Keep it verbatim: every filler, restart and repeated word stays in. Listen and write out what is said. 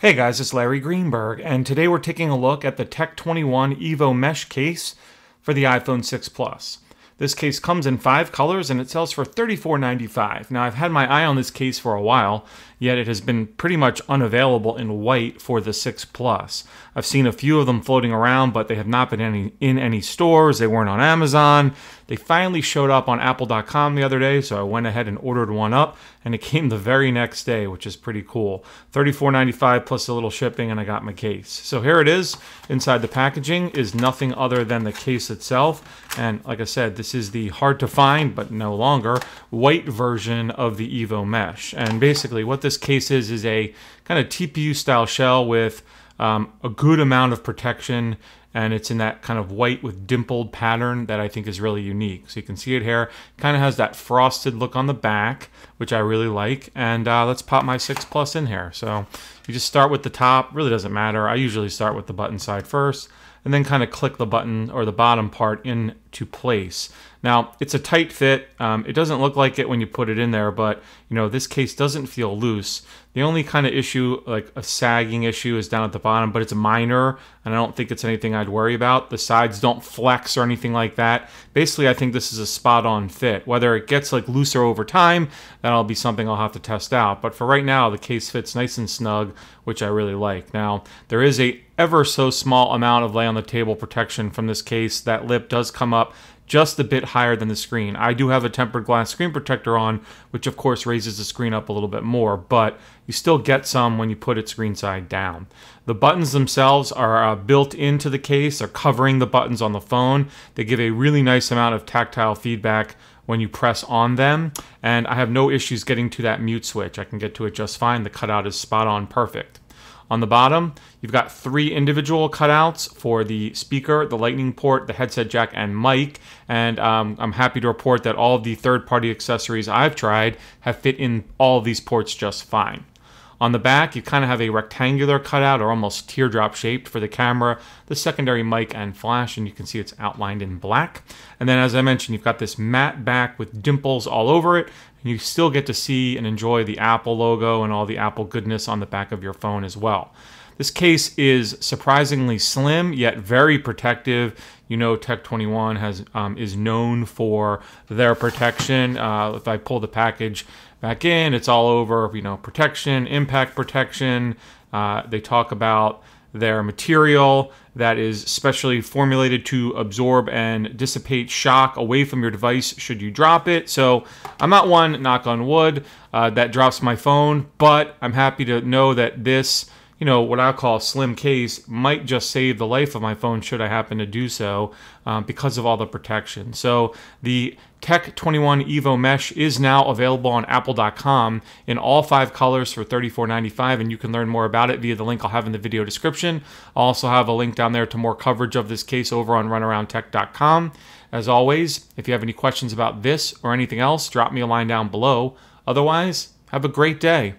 Hey guys, it's Larry Greenberg, and today we're taking a look at the Tech twenty-one Evo Mesh case for the iPhone six Plus. This case comes in five colors and it sells for thirty-four ninety-five. Now, I've had my eye on this case for a while, yet it has been pretty much unavailable in white for the six Plus. I've seen a few of them floating around, but they have not been any, in any stores. They weren't on Amazon. They finally showed up on Apple dot com the other day, so I went ahead and ordered one up, and it came the very next day, which is pretty cool. thirty-four ninety-five plus a little shipping, and I got my case. So here it is. Inside the packaging is nothing other than the case itself, and like I said, this This is the hard to find, but no longer, white version of the Evo Mesh. And basically what this case is, is a kind of T P U style shell with um, a good amount of protection. And it's in that kind of white with dimpled pattern that I think is really unique. So you can see it here. It kind of has that frosted look on the back, which I really like. And uh, let's pop my six Plus in here. So you just start with the top. Really doesn't matter. I usually start with the button side first, and then kind of click the button or the bottom part into place. Now, it's a tight fit. Um, it doesn't look like it when you put it in there, but you know, this case doesn't feel loose. The only kind of issue, like a sagging issue, is down at the bottom, but it's minor, and I don't think it's anything I'd worry about. The sides don't flex or anything like that. Basically, I think this is a spot-on fit. Whether it gets like looser over time, that'll be something I'll have to test out. But for right now, the case fits nice and snug, which I really like. Now, there is a ever so small amount of lay on the table protection from this case. That lip does come up just a bit higher than the screen. I do have a tempered glass screen protector on, which of course raises the screen up a little bit more, but you still get some when you put it screen side down. The buttons themselves are uh, built into the case. They're covering the buttons on the phone. They give a really nice amount of tactile feedback when you press on them, and I have no issues getting to that mute switch. I can get to it just fine. The cutout is spot on perfect. On the bottom, you've got three individual cutouts for the speaker, the lightning port, the headset jack, and mic. And um, I'm happy to report that all of the third-party accessories I've tried have fit in all of these ports just fine. On the back, you kind of have a rectangular cutout or almost teardrop shaped for the camera, the secondary mic, and flash, and you can see it's outlined in black. And then, as I mentioned, you've got this matte back with dimples all over it, and you still get to see and enjoy the Apple logo and all the Apple goodness on the back of your phone as well. This case is surprisingly slim, yet very protective. You know, Tech twenty-one has um, is known for their protection. Uh, if I pull the package back in, it's all over, you know, protection, impact protection. Uh, they talk about their material that is specially formulated to absorb and dissipate shock away from your device should you drop it. So I'm not one, knock on wood, uh, that drops my phone, but I'm happy to know that this, you know, what I call a slim case might just save the life of my phone should I happen to do so um, because of all the protection. So the Tech twenty-one Evo Mesh is now available on Apple dot com in all five colors for thirty-four ninety-five, and you can learn more about it via the link I'll have in the video description. I'll also have a link down there to more coverage of this case over on runaround tech dot com. As always, if you have any questions about this or anything else, drop me a line down below. Otherwise, have a great day.